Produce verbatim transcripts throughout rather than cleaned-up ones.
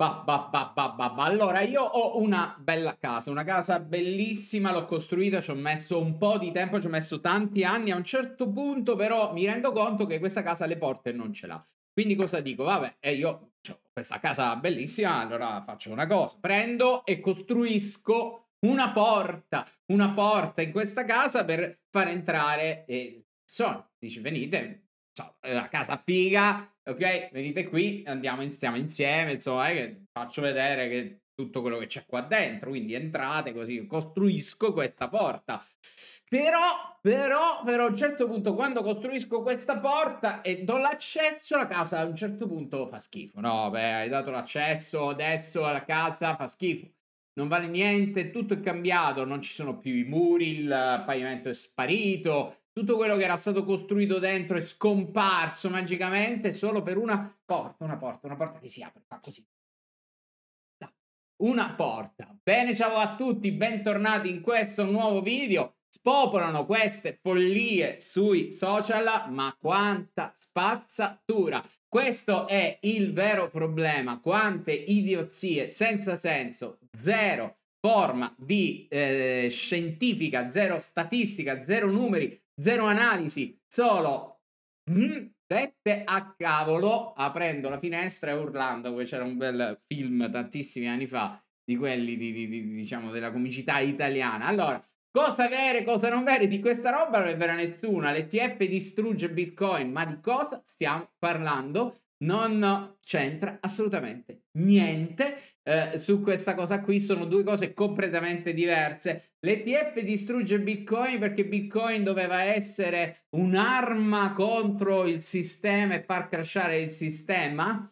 Ba, ba, ba, ba, ba, ba. Allora, io ho una bella casa, una casa bellissima, l'ho costruita, ci ho messo un po' di tempo, ci ho messo tanti anni, a un certo punto però mi rendo conto che questa casa le porte non ce l'ha. Quindi cosa dico? Vabbè, eh, io ho questa casa bellissima, allora faccio una cosa, prendo e costruisco una porta, una porta in questa casa per far entrare e sono, dici venite, ciao, è una casa figa, ok, venite qui, andiamo, stiamo insieme, insomma, eh, che faccio vedere che tutto quello che c'è qua dentro, quindi entrate così, costruisco questa porta. Però, però, però a un certo punto quando costruisco questa porta e do l'accesso alla casa, a un certo punto fa schifo. No, beh, hai dato l'accesso, adesso alla casa fa schifo. Non vale niente, tutto è cambiato, non ci sono più i muri, il pavimento è sparito, tutto quello che era stato costruito dentro è scomparso magicamente solo per una porta, una porta, una porta che si apre, fa così. Una porta. Bene, ciao a tutti, bentornati in questo nuovo video. Spopolano queste follie sui social, ma quanta spazzatura! Questo è il vero problema, quante idiozie senza senso, zero forma di eh, scientifica, zero statistica, zero numeri, zero analisi, solo mm, dette a cavolo, aprendo la finestra e urlando, poi c'era un bel film tantissimi anni fa di quelli di, di, di, diciamo della comicità italiana. Allora, cosa vere, cosa non vere, di questa roba non è vera nessuna, l'E T F distrugge Bitcoin, ma di cosa stiamo parlando? Non c'entra assolutamente niente eh, su questa cosa qui, sono due cose completamente diverse. L'E T F distrugge Bitcoin perché Bitcoin doveva essere un'arma contro il sistema e far crashare il sistema.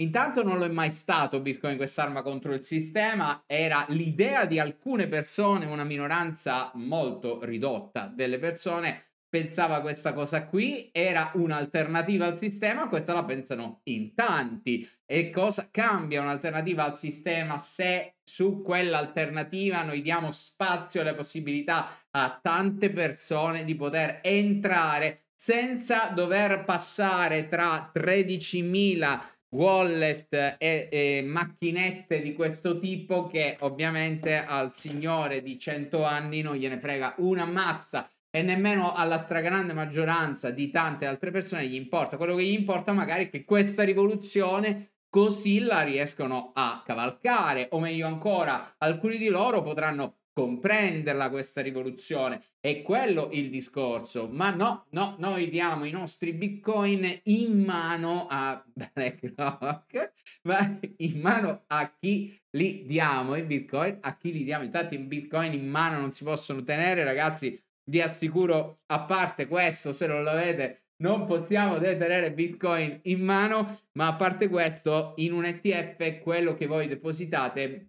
Intanto non lo è mai stato Bitcoin quest'arma contro il sistema, era l'idea di alcune persone, una minoranza molto ridotta delle persone pensava questa cosa qui, era un'alternativa al sistema, questa la pensano in tanti. E cosa cambia un'alternativa al sistema se su quell'alternativa noi diamo spazio alle possibilità a tante persone di poter entrare senza dover passare tra tredicimila wallet e, e macchinette di questo tipo che ovviamente al signore di cento anni non gliene frega una mazza e nemmeno alla stragrande maggioranza di tante altre persone gli importa. Quello che gli importa magari è che questa rivoluzione così la riescono a cavalcare, o meglio ancora alcuni di loro potranno comprenderla questa rivoluzione, è quello il discorso. Ma no, no, noi diamo i nostri bitcoin in mano a BlackRock, ma in mano a chi li diamo i bitcoin, a chi li diamo. Intanto i bitcoin in mano non si possono tenere, ragazzi, vi assicuro, a parte questo, se non lo avete non possiamo detenere bitcoin in mano, ma a parte questo in un E T F quello che voi depositate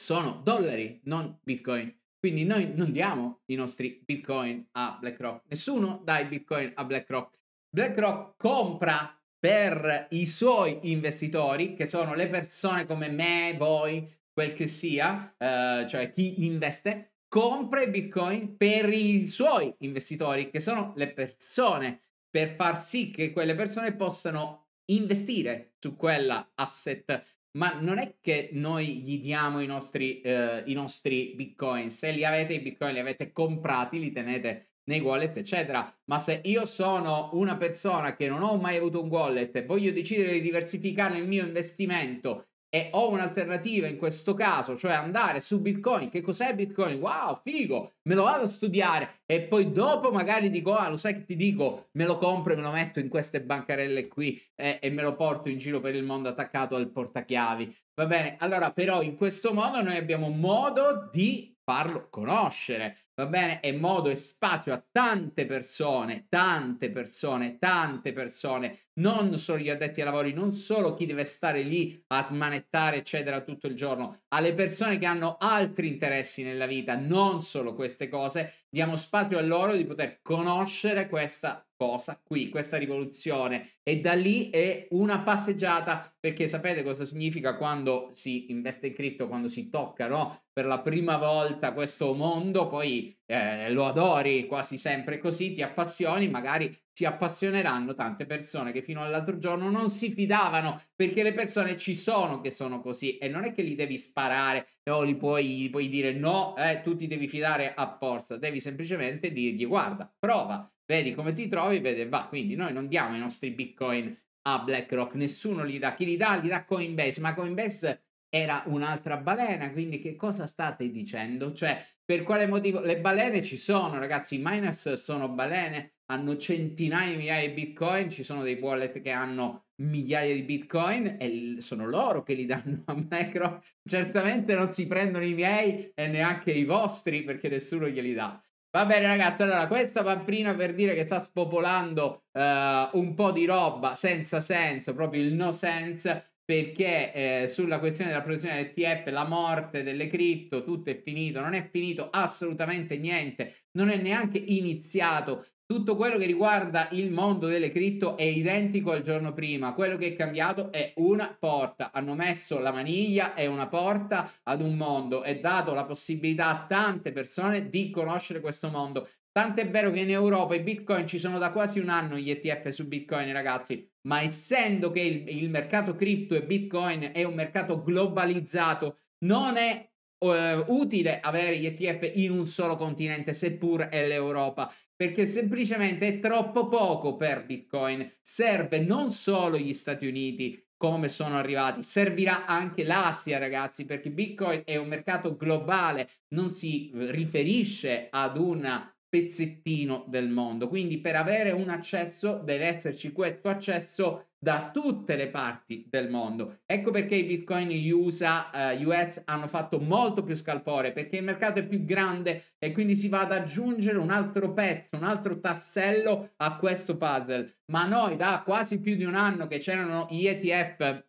sono dollari, non bitcoin. Quindi noi non diamo i nostri bitcoin a BlackRock. Nessuno dà i bitcoin a BlackRock. BlackRock compra per i suoi investitori, che sono le persone come me, voi, quel che sia, eh, cioè chi investe, compra i bitcoin per i suoi investitori, che sono le persone, per far sì che quelle persone possano investire su quella asset. Ma non è che noi gli diamo i nostri, eh, i nostri bitcoin. Se li avete, i bitcoin li avete comprati, li tenete nei wallet, eccetera. Ma se io sono una persona che non ho mai avuto un wallet e voglio decidere di diversificare il mio investimento e ho un'alternativa in questo caso, cioè andare su Bitcoin, che cos'è Bitcoin? Wow, figo, me lo vado a studiare e poi dopo magari dico, ah, lo sai che ti dico, me lo compro e me lo metto in queste bancarelle qui eh, e me lo porto in giro per il mondo attaccato al portachiavi, va bene? Allora, però in questo modo noi abbiamo modo di farlo conoscere, va bene? E modo e spazio a tante persone, tante persone, tante persone, non solo gli addetti ai lavori, non solo chi deve stare lì a smanettare, eccetera, tutto il giorno, alle persone che hanno altri interessi nella vita, non solo queste cose, diamo spazio a loro di poter conoscere questa cosa qui, questa rivoluzione, e da lì è una passeggiata, perché sapete cosa significa quando si investe in cripto, quando si tocca, no? Per la prima volta questo mondo, poi così, eh, lo adori quasi sempre così, ti appassioni, magari ci appassioneranno tante persone che fino all'altro giorno non si fidavano, perché le persone ci sono che sono così e non è che li devi sparare o li puoi, puoi dire no, eh, tu ti devi fidare a forza, devi semplicemente dirgli guarda, prova, vedi come ti trovi, vedi, va. Quindi noi non diamo i nostri bitcoin a BlackRock, nessuno li dà, chi li dà? Li dà Coinbase, ma Coinbase era un'altra balena, quindi che cosa state dicendo? Cioè, per quale motivo? Le balene ci sono, ragazzi, i miners sono balene, hanno centinaia di migliaia di bitcoin, ci sono dei wallet che hanno migliaia di bitcoin e sono loro che li danno a BlackRock, certamente non si prendono i miei e neanche i vostri perché nessuno glieli dà. Va bene ragazzi, allora questa pamprina per dire che sta spopolando eh, un po' di roba senza senso, proprio il no sense, perché eh, sulla questione della produzione E T F, la morte delle cripto, tutto è finito, non è finito assolutamente niente, non è neanche iniziato. Tutto quello che riguarda il mondo delle cripto è identico al giorno prima, quello che è cambiato è una porta, hanno messo la maniglia e una porta ad un mondo e dato la possibilità a tante persone di conoscere questo mondo. Tant'è vero che in Europa i bitcoin ci sono da quasi un anno gli E T F su bitcoin ragazzi, ma essendo che il, il mercato cripto e bitcoin è un mercato globalizzato, non è Uh, utile avere gli E T F in un solo continente, seppur è l'Europa, perché semplicemente è troppo poco per Bitcoin. Serve non solo gli Stati Uniti come sono arrivati, servirà anche l'Asia ragazzi, perché Bitcoin è un mercato globale, non si riferisce ad un pezzettino del mondo, quindi per avere un accesso deve esserci questo accesso da tutte le parti del mondo. Ecco perché i bitcoin U S A, uh, U S hanno fatto molto più scalpore, perché il mercato è più grande e quindi si va ad aggiungere un altro pezzo, un altro tassello a questo puzzle. Ma noi da quasi più di un anno che c'erano gli E T F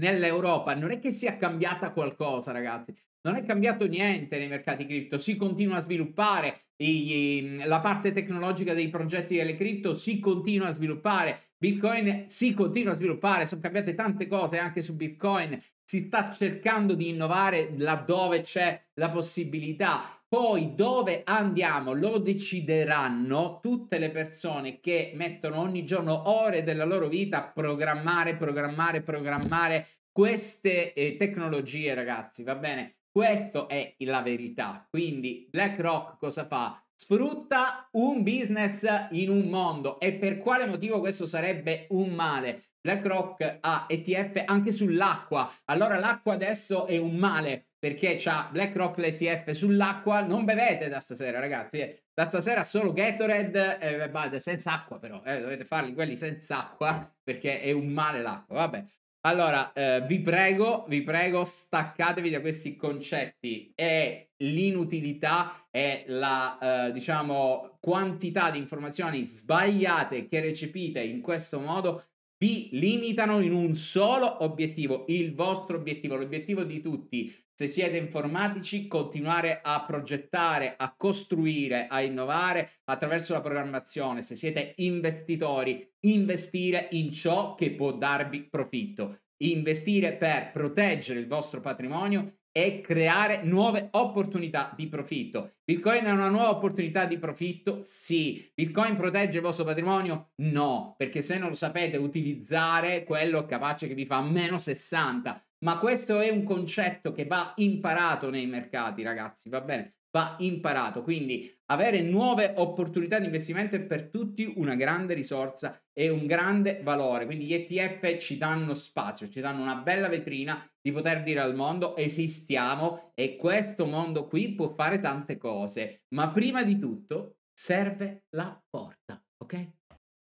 nell'Europa non è che sia cambiata qualcosa ragazzi, non è cambiato niente nei mercati cripto, si continua a sviluppare. I, la parte tecnologica dei progetti delle cripto si continua a sviluppare, Bitcoin si continua a sviluppare, sono cambiate tante cose anche su Bitcoin, si sta cercando di innovare laddove c'è la possibilità. Poi dove andiamo lo decideranno tutte le persone che mettono ogni giorno ore della loro vita a programmare, programmare, programmare queste eh, tecnologie ragazzi, va bene? Questa è la verità. Quindi BlackRock cosa fa? Sfrutta un business in un mondo. E per quale motivo questo sarebbe un male? BlackRock ha E T F anche sull'acqua. Allora l'acqua adesso è un male, perché c'ha BlackRock l'E T F sull'acqua. Non bevete da stasera ragazzi, da stasera solo Gatorade, eh, beh, senza acqua però, eh, dovete farli quelli senza acqua perché è un male l'acqua, vabbè. Allora, eh, vi prego, vi prego, staccatevi da questi concetti. È l'inutilità e la, eh, diciamo, quantità di informazioni sbagliate che recepite in questo modo vi limitano in un solo obiettivo, il vostro obiettivo, l'obiettivo di tutti. Se siete informatici, continuare a progettare, a costruire, a innovare attraverso la programmazione. Se siete investitori, investire in ciò che può darvi profitto. Investire per proteggere il vostro patrimonio e creare nuove opportunità di profitto. Bitcoin è una nuova opportunità di profitto? Sì. Bitcoin protegge il vostro patrimonio? No, perché se non lo sapete utilizzare, quello è capace che vi fa meno sessanta. Ma questo è un concetto che va imparato nei mercati, ragazzi, va bene? Va imparato, quindi avere nuove opportunità di investimento è per tutti una grande risorsa e un grande valore. Quindi gli E T F ci danno spazio, ci danno una bella vetrina di poter dire al mondo esistiamo e questo mondo qui può fare tante cose, ma prima di tutto serve la porta, ok?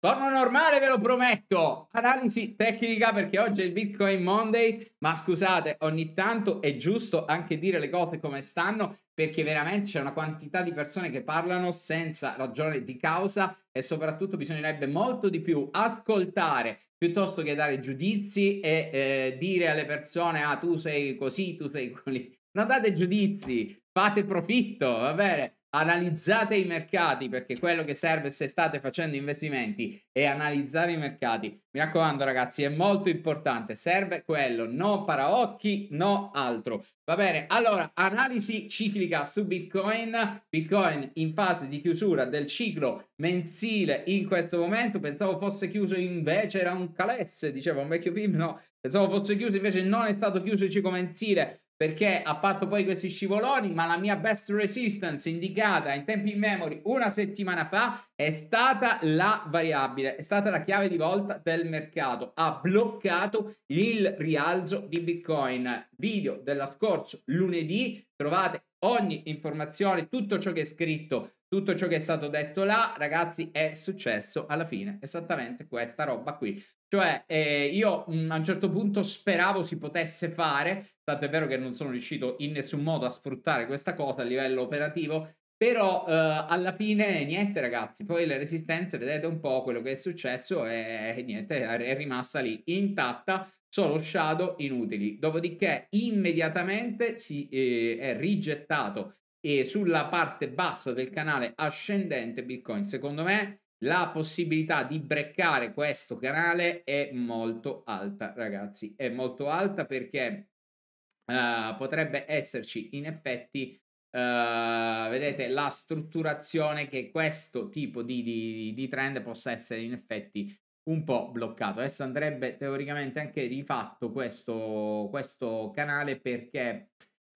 Torno normale, ve lo prometto, analisi tecnica perché oggi è il Bitcoin Monday, ma scusate, ogni tanto è giusto anche dire le cose come stanno, perché veramente c'è una quantità di persone che parlano senza ragione di causa e soprattutto bisognerebbe molto di più ascoltare piuttosto che dare giudizi e eh, dire alle persone ah tu sei così, tu sei così, non date giudizi, fate profitto, va bene? Analizzate i mercati, perché quello che serve se state facendo investimenti è analizzare i mercati. Mi raccomando ragazzi, è molto importante, serve quello, no paraocchi, no altro. Va bene, allora analisi ciclica su Bitcoin. Bitcoin in fase di chiusura del ciclo mensile in questo momento, pensavo fosse chiuso, invece era un calesse, diceva un vecchio film, no, pensavo fosse chiuso, invece non è stato chiuso il ciclo mensile, perché ha fatto poi questi scivoloni, ma la mia best resistance indicata in tempi in memory una settimana fa è stata la variabile, è stata la chiave di volta del mercato, ha bloccato il rialzo di Bitcoin. Video dello scorso lunedì, trovate ogni informazione, tutto ciò che è scritto, tutto ciò che è stato detto là. Ragazzi, è successo alla fine esattamente questa roba qui. Cioè eh, io mh, a un certo punto speravo si potesse fare, tanto è vero che non sono riuscito in nessun modo a sfruttare questa cosa a livello operativo, però eh, alla fine niente ragazzi, poi le resistenze, vedete un po' quello che è successo, e niente, è rimasta lì intatta, solo shadow inutili. Dopodiché immediatamente si eh, è rigettato e sulla parte bassa del canale ascendente Bitcoin. Secondo me la possibilità di breccare questo canale è molto alta ragazzi, è molto alta, perché uh, potrebbe esserci in effetti uh, vedete la strutturazione che questo tipo di, di, di trend possa essere in effetti un po' bloccato. Adesso andrebbe teoricamente anche rifatto questo, questo canale, perché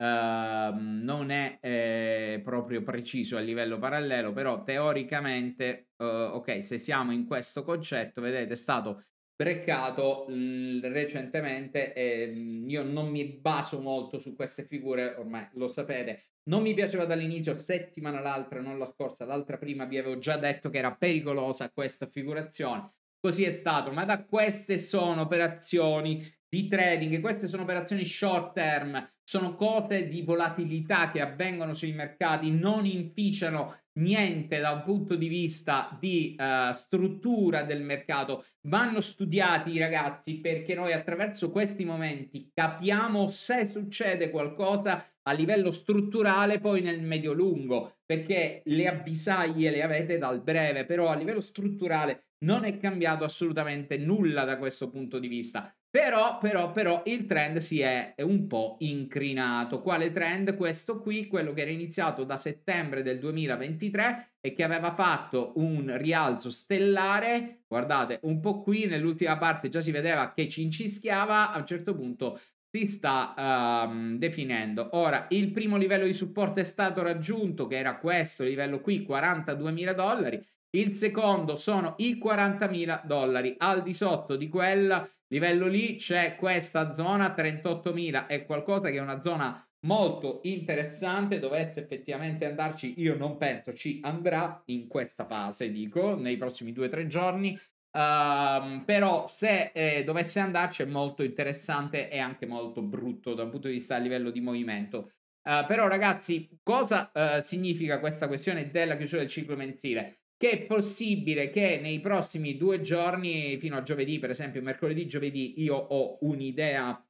Uh, non è eh, proprio preciso a livello parallelo, però teoricamente uh, ok, se siamo in questo concetto, vedete è stato breccato mh, recentemente. eh, io non mi baso molto su queste figure, ormai lo sapete, non mi piaceva dall'inizio, settimana l'altra, non la scorsa, l'altra prima vi avevo già detto che era pericolosa questa figurazione, così è stato. Ma da queste sono operazioni di trading, queste sono operazioni short term, sono cose di volatilità che avvengono sui mercati, non inficiano niente da un punto di vista di uh, struttura del mercato. Vanno studiati ragazzi, perché noi attraverso questi momenti capiamo se succede qualcosa a livello strutturale poi nel medio lungo, perché le avvisaglie le avete dal breve, però a livello strutturale non è cambiato assolutamente nulla da questo punto di vista. Però, però, però il trend si è un po' incrinato. Quale trend? Questo qui, quello che era iniziato da settembre del duemilaventitré e che aveva fatto un rialzo stellare. Guardate, un po' qui, nell'ultima parte già si vedeva che ci incischiava, a un certo punto si sta um, definendo. Ora, il primo livello di supporto è stato raggiunto, che era questo livello qui, quarantaduemila dollari. Il secondo sono i quarantamila dollari. Al di sotto di quel livello lì c'è questa zona trentottomila e qualcosa, che è una zona molto interessante. Dovesse effettivamente andarci, io non penso ci andrà in questa fase, dico nei prossimi due o tre giorni, um, però se eh, dovesse andarci è molto interessante e anche molto brutto da un punto di vista a livello di movimento. Uh, però ragazzi, cosa uh, significa questa questione della chiusura del ciclo mensile? Che è possibile che nei prossimi due giorni, fino a giovedì per esempio, mercoledì, giovedì, io ho un'idea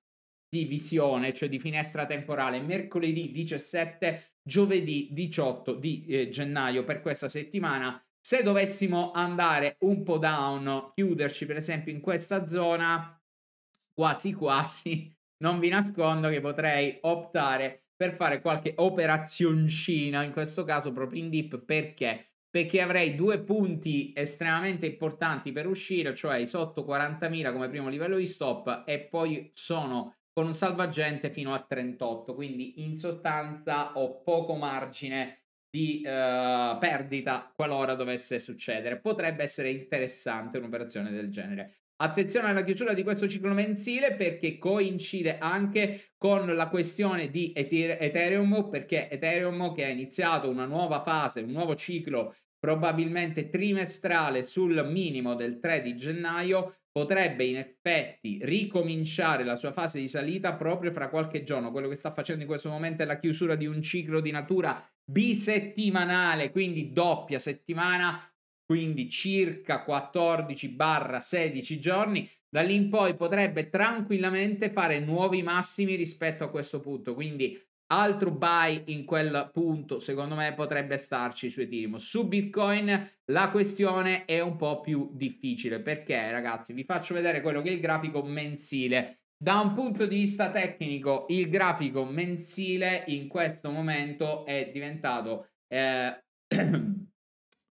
di visione, cioè di finestra temporale, mercoledì diciassette, giovedì diciotto di eh, gennaio per questa settimana. Se dovessimo andare un po' down, chiuderci per esempio in questa zona, quasi quasi, non vi nascondo che potrei optare per fare qualche operazioncina, in questo caso proprio in dip, perché... perché avrei due punti estremamente importanti per uscire, cioè i sotto quarantamila come primo livello di stop, e poi sono con un salvagente fino a trentotto, quindi in sostanza ho poco margine di eh, perdita qualora dovesse succedere. Potrebbe essere interessante un'operazione del genere. Attenzione alla chiusura di questo ciclo mensile, perché coincide anche con la questione di Ethereum, perché Ethereum, che ha iniziato una nuova fase, un nuovo ciclo probabilmente trimestrale sul minimo del tre di gennaio, potrebbe in effetti ricominciare la sua fase di salita proprio fra qualche giorno. Quello che sta facendo in questo momento è la chiusura di un ciclo di natura bisettimanale, quindi doppia settimana, quindi circa quattordici barra sedici giorni. Da lì in poi potrebbe tranquillamente fare nuovi massimi rispetto a questo punto, quindi altro buy in quel punto, secondo me, potrebbe starci su Ethereum. Su Bitcoin la questione è un po' più difficile, perché, ragazzi, vi faccio vedere quello che è il grafico mensile. Da un punto di vista tecnico, il grafico mensile in questo momento è diventato eh,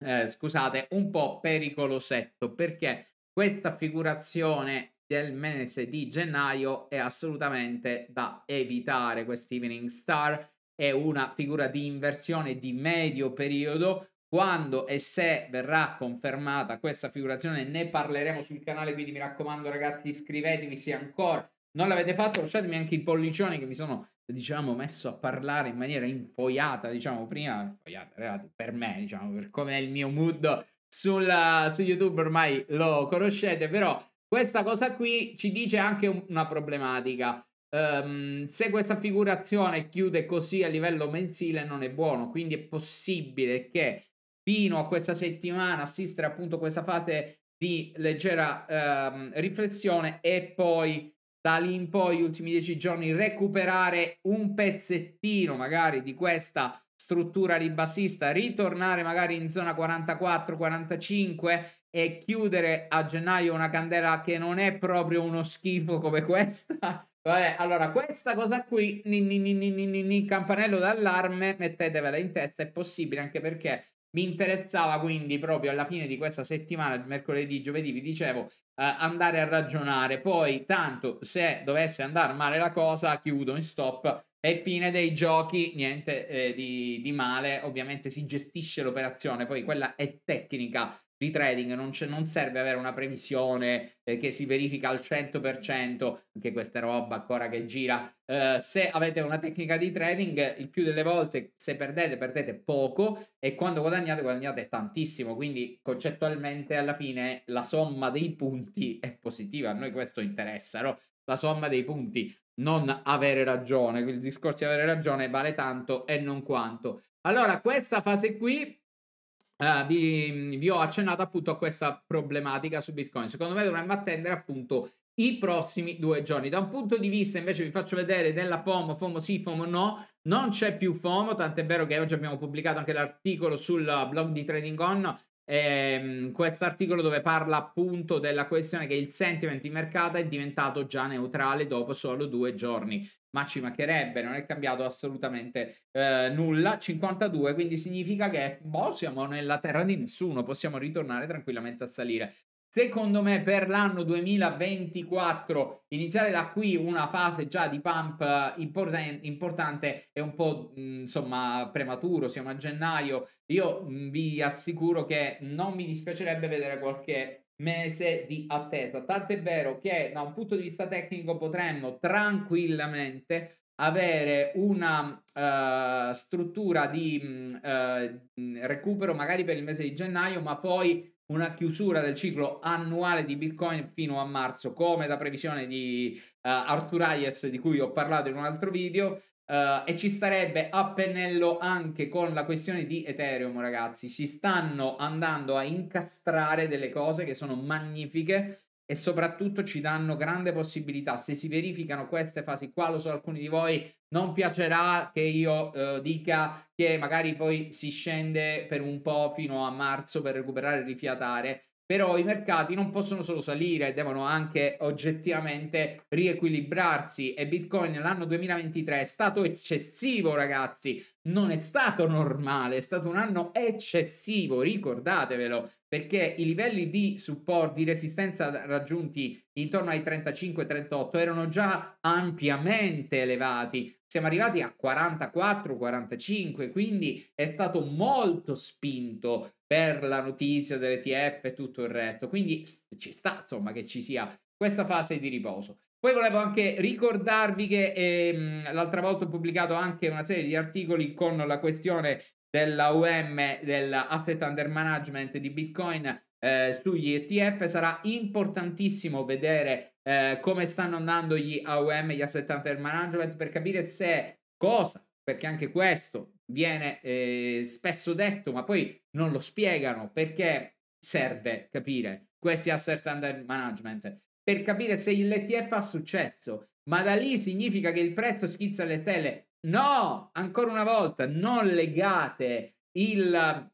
eh, scusate, un po' pericolosetto, perché questa figurazione del mese di gennaio è assolutamente da evitare. Quest'evening star è una figura di inversione di medio periodo. Quando e se verrà confermata questa figurazione ne parleremo sul canale, quindi mi raccomando, ragazzi, iscrivetevi se ancora non l'avete fatto, lasciatemi anche il pollicione, che mi sono, diciamo, messo a parlare in maniera infoiata, diciamo, prima infoiata, per me, diciamo, per com'è il mio mood sulla, su YouTube, ormai lo conoscete, però questa cosa qui ci dice anche una problematica. Um, se questa figurazione chiude così a livello mensile non è buono, quindi è possibile che fino a questa settimana assistere appunto a questa fase di leggera um, riflessione e poi da lì in poi, gli ultimi dieci giorni, recuperare un pezzettino magari di questa struttura ribassista, ritornare magari in zona quarantaquattro quarantacinque e chiudere a gennaio una candela che non è proprio uno schifo come questa. Vabbè, allora questa cosa qui, ni, ni, ni, ni, ni, ni, campanello d'allarme, mettetevela in testa, è possibile, anche perché mi interessava, quindi proprio alla fine di questa settimana, mercoledì, giovedì, vi dicevo, eh, andare a ragionare. Poi tanto se dovesse andare male la cosa, chiudo in stop e fine dei giochi, niente eh, di, di male, ovviamente si gestisce l'operazione, poi quella è tecnica di trading, non, non serve avere una previsione eh, che si verifica al cento per cento, anche questa roba ancora che gira. Eh, se avete una tecnica di trading, il più delle volte se perdete, perdete poco, e quando guadagnate, guadagnate tantissimo, quindi concettualmente alla fine la somma dei punti è positiva, a noi questo interessa, no? La somma dei punti, non avere ragione, il discorso di avere ragione vale tanto e non quanto. Allora questa fase qui, Uh, vi, vi ho accennato appunto a questa problematica su Bitcoin. Secondo me dovremmo attendere appunto i prossimi due giorni. Da un punto di vista invece vi faccio vedere della FOMO, FOMO sì, FOMO no, non c'è più FOMO, tant'è vero che oggi abbiamo pubblicato anche l'articolo sul blog di Trading On, ehm, questo articolo dove parla appunto della questione che il sentiment di mercato è diventato già neutrale dopo solo due giorni. Ma ci mancherebbe, non è cambiato assolutamente eh, nulla. Cinquantadue, quindi significa che boh, siamo nella terra di nessuno, possiamo ritornare tranquillamente a salire. Secondo me per l'anno duemilaventiquattro iniziare da qui una fase già di pump important importante è un po' mh, insomma prematuro, siamo a gennaio. Io mh, vi assicuro che non mi dispiacerebbe vedere qualche mese di attesa, tant'è vero che da un punto di vista tecnico potremmo tranquillamente avere una uh, struttura di uh, recupero magari per il mese di gennaio, ma poi una chiusura del ciclo annuale di Bitcoin fino a marzo, come da previsione di uh, Arthur Hayes, di cui ho parlato in un altro video. Uh, e ci starebbe a pennello anche con la questione di Ethereum, ragazzi. Si stanno andando a incastrare delle cose che sono magnifiche e soprattutto ci danno grande possibilità. Se si verificano queste fasi qua, lo so, alcuni di voi non piacerà che io uh, dica che magari poi si scende per un po' fino a marzo per recuperare e rifiatare, però i mercati non possono solo salire, devono anche oggettivamente riequilibrarsi, e Bitcoin nell'anno duemilaventitré è stato eccessivo, ragazzi, non è stato normale, è stato un anno eccessivo, ricordatevelo, perché i livelli di supporto, di resistenza raggiunti intorno ai trentacinque trentotto erano già ampiamente elevati. Siamo arrivati a quarantaquattro quarantacinque, quindi è stato molto spinto per la notizia dell'E T F e tutto il resto, quindi ci sta insomma che ci sia questa fase di riposo. Poi volevo anche ricordarvi che ehm, l'altra volta ho pubblicato anche una serie di articoli con la questione dell'A U M, dell'asset under management di Bitcoin eh, sugli E T F. Sarà importantissimo vedere eh, come stanno andando gli A U M, gli asset under management, per capire se cosa, perché anche questo viene eh, spesso detto ma poi non lo spiegano, perché serve capire questi asset under management per capire se l'E T F ha successo, ma da lì significa che il prezzo schizza alle stelle. No, ancora una volta, non legate il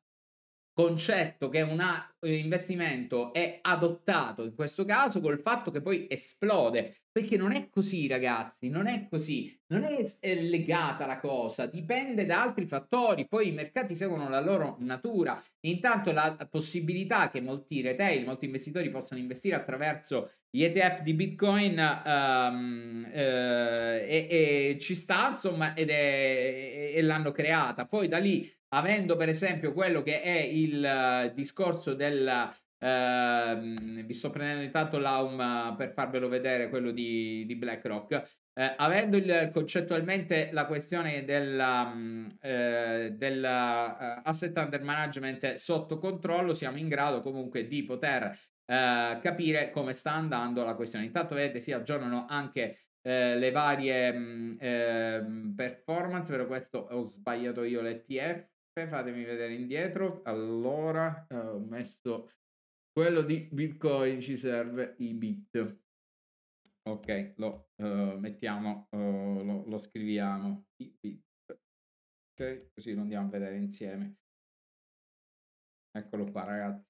concetto che un investimento è adottato in questo caso col fatto che poi esplode, perché non è così, ragazzi, non è così, non è, è legata la cosa, dipende da altri fattori. Poi i mercati seguono la loro natura. Intanto la possibilità che molti retail, molti investitori possano investire attraverso gli E T F di Bitcoin um, eh, e, e ci sta, insomma, ed è, e, e l'hanno creata. Poi da lì, avendo per esempio quello che è il uh, discorso del... Uh, vi sto prendendo intanto l'A U M per farvelo vedere, quello di, di BlackRock, uh, avendo il, concettualmente la questione dell'asset um, uh, del, uh, under management sotto controllo, siamo in grado comunque di poter uh, capire come sta andando la questione. Intanto vedete, si aggiornano anche Eh, le varie mh, eh, performance. Però questo ho sbagliato io l'E T F, fatemi vedere indietro. Allora eh, ho messo quello di Bitcoin, ci serve i bit, ok, lo eh, mettiamo, eh, lo, lo scriviamo, i bit, ok, così lo andiamo a vedere insieme. Eccolo qua, ragazzi.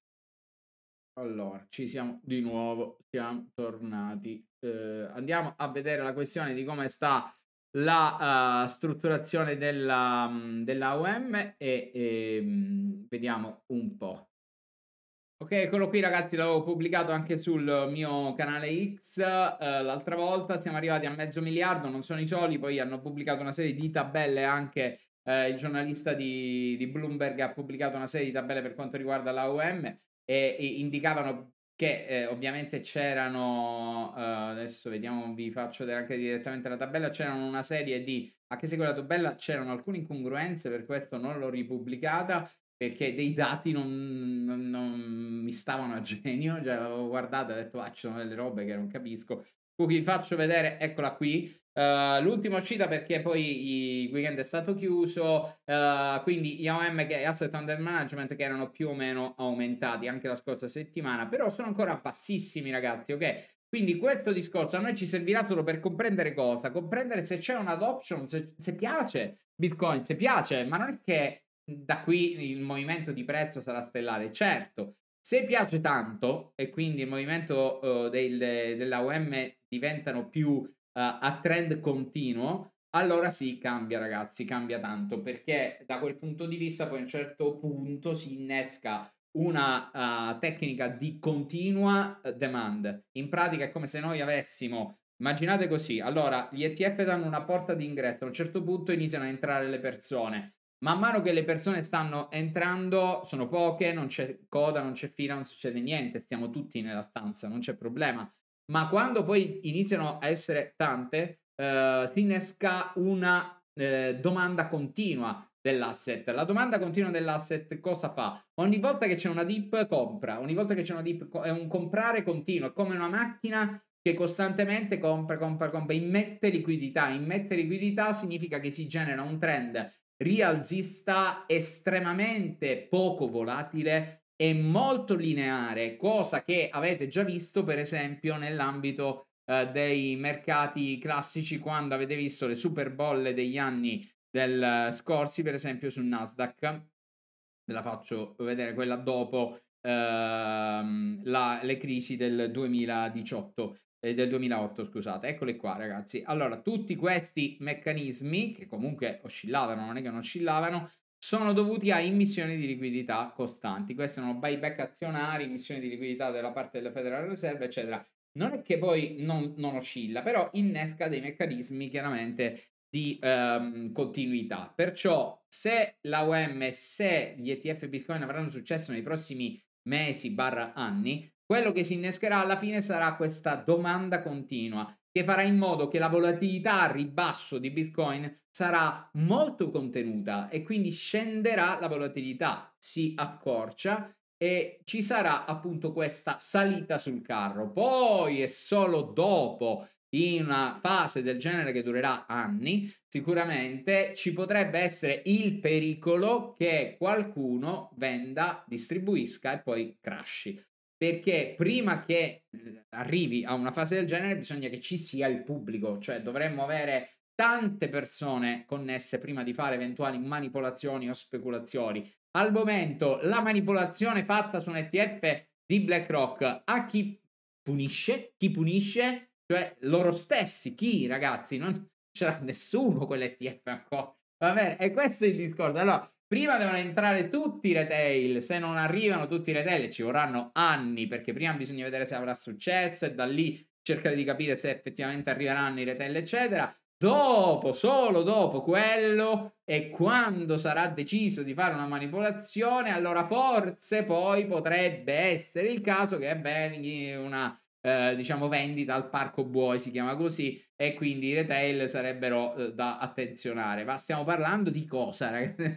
Allora, ci siamo di nuovo, siamo tornati. Eh, andiamo a vedere la questione di come sta la uh, strutturazione della, della A U M e, e mh, vediamo un po'. Ok, eccolo qui, ragazzi, l'avevo pubblicato anche sul mio canale X uh, l'altra volta. Siamo arrivati a mezzo miliardo, non sono i soli, poi hanno pubblicato una serie di tabelle anche. Eh, il giornalista di, di Bloomberg ha pubblicato una serie di tabelle per quanto riguarda l'A U M. E indicavano che eh, ovviamente c'erano uh, adesso vediamo, vi faccio vedere anche direttamente la tabella, c'erano una serie di a che segue la tabella c'erano alcune incongruenze, per questo non l'ho ripubblicata, perché dei dati non, non, non mi stavano a genio, cioè l'avevo guardata e ho detto ah, ci sono delle robe che non capisco. Vi faccio vedere, eccola qui, uh, l'ultima uscita, perché poi il weekend è stato chiuso, uh, quindi gli A U M che asset under management che erano più o meno aumentati anche la scorsa settimana, però sono ancora bassissimi, ragazzi, ok? Quindi questo discorso a noi ci servirà solo per comprendere cosa? Comprendere se c'è un'adoption, se, se piace Bitcoin, se piace, ma non è che da qui il movimento di prezzo sarà stellare, certo. Se piace tanto e quindi il movimento uh, del, dell'A U M diventano più uh, a trend continuo, allora sì, cambia, ragazzi, cambia tanto, perché da quel punto di vista poi a un certo punto si innesca una uh, tecnica di continua demand. In pratica è come se noi avessimo, immaginate così, allora gli E T F danno una porta di ingresso, a un certo punto iniziano a entrare le persone. Man mano che le persone stanno entrando, sono poche, non c'è coda, non c'è fila, non succede niente, stiamo tutti nella stanza, non c'è problema. Ma quando poi iniziano a essere tante, eh, si innesca una eh, domanda continua dell'asset. La domanda continua dell'asset cosa fa? Ogni volta che c'è una dip compra, ogni volta che c'è una dip è un comprare continuo, è come una macchina che costantemente compra, compra, compra, immette liquidità. Immette liquidità significa che si genera un trend rialzista estremamente poco volatile e molto lineare, cosa che avete già visto per esempio nell'ambito eh, dei mercati classici, quando avete visto le super bolle degli anni del, eh, scorsi, per esempio su Nasdaq. Ve la faccio vedere quella dopo ehm, la, le crisi del duemiladiciotto eh, del duemilaotto, scusate. Eccole qua, ragazzi. Allora, tutti questi meccanismi che comunque oscillavano, non è che non oscillavano, sono dovuti a immissioni di liquidità costanti. Questi sono buyback azionari, immissioni di liquidità della parte della Federal Reserve, eccetera. Non è che poi non, non oscilla, però innesca dei meccanismi chiaramente di ehm, continuità. Perciò se l'A U M, se gli E T F Bitcoin avranno successo nei prossimi mesi barra anni, quello che si innescherà alla fine sarà questa domanda continua, che farà in modo che la volatilità a ribasso di Bitcoin sarà molto contenuta e quindi scenderà la volatilità, si accorcia e ci sarà appunto questa salita sul carro. Poi è solo dopo, in una fase del genere che durerà anni, sicuramente ci potrebbe essere il pericolo che qualcuno venda, distribuisca e poi crashi. Perché prima che arrivi a una fase del genere bisogna che ci sia il pubblico, cioè dovremmo avere tante persone connesse prima di fare eventuali manipolazioni o speculazioni. Al momento la manipolazione fatta su un E T F di BlackRock a chi punisce? Chi punisce? Cioè loro stessi, chi ragazzi? Non c'era nessuno con l'E T F ancora. Va bene, e questo è il discorso. Allora, prima devono entrare tutti i retail, se non arrivano tutti i retail ci vorranno anni, perché prima bisogna vedere se avrà successo e da lì cercare di capire se effettivamente arriveranno i retail eccetera. Dopo, solo dopo quello, e quando sarà deciso di fare una manipolazione, allora forse poi potrebbe essere il caso che avvenga una eh, diciamo vendita al parco buoi, si chiama così, e quindi i retail sarebbero eh, da attenzionare. Ma stiamo parlando di cosa, ragazzi?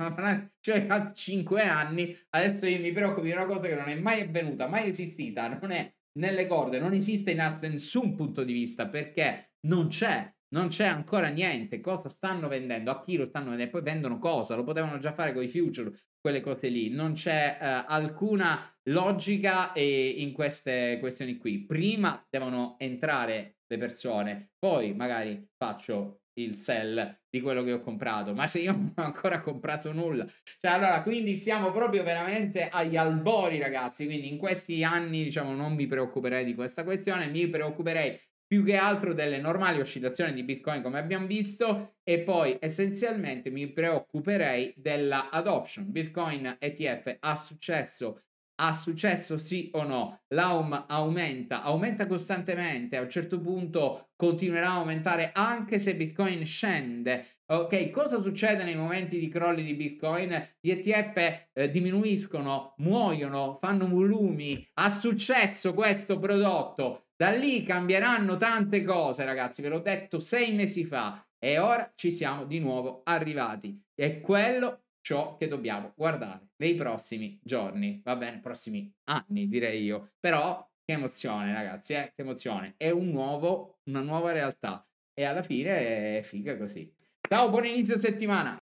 Cioè a cinque anni, adesso io mi preoccupo di una cosa che non è mai avvenuta, mai esistita, non è nelle corde, non esiste in nessun punto di vista, perché non c'è, non c'è ancora niente. Cosa stanno vendendo, a chi lo stanno vendendo, poi vendono cosa, lo potevano già fare con i future, quelle cose lì. Non c'è eh, alcuna logica eh, in queste questioni qui. Prima devono entrare le persone, poi magari faccio il sell di quello che ho comprato, ma se io non ho ancora comprato nulla, cioè allora, quindi siamo proprio veramente agli albori, ragazzi. Quindi in questi anni, diciamo, non mi preoccuperei di questa questione, mi preoccuperei più che altro delle normali oscillazioni di Bitcoin, come abbiamo visto, e poi essenzialmente mi preoccuperei della adoption. Bitcoin E T F ha successo? Ha successo sì o no? L'A U M aumenta, aumenta costantemente, a un certo punto continuerà a aumentare anche se Bitcoin scende. Ok, cosa succede nei momenti di crolli di Bitcoin? Gli E T F eh, diminuiscono, muoiono, fanno volumi. Ha successo questo prodotto? Da lì cambieranno tante cose, ragazzi, ve l'ho detto sei mesi fa e ora ci siamo di nuovo arrivati. È quello ciò che dobbiamo guardare nei prossimi giorni, va bene, prossimi anni direi io. Però che emozione, ragazzi, eh? Che emozione. È un nuovo, una nuova realtà e alla fine è figa così. Ciao, buon inizio settimana!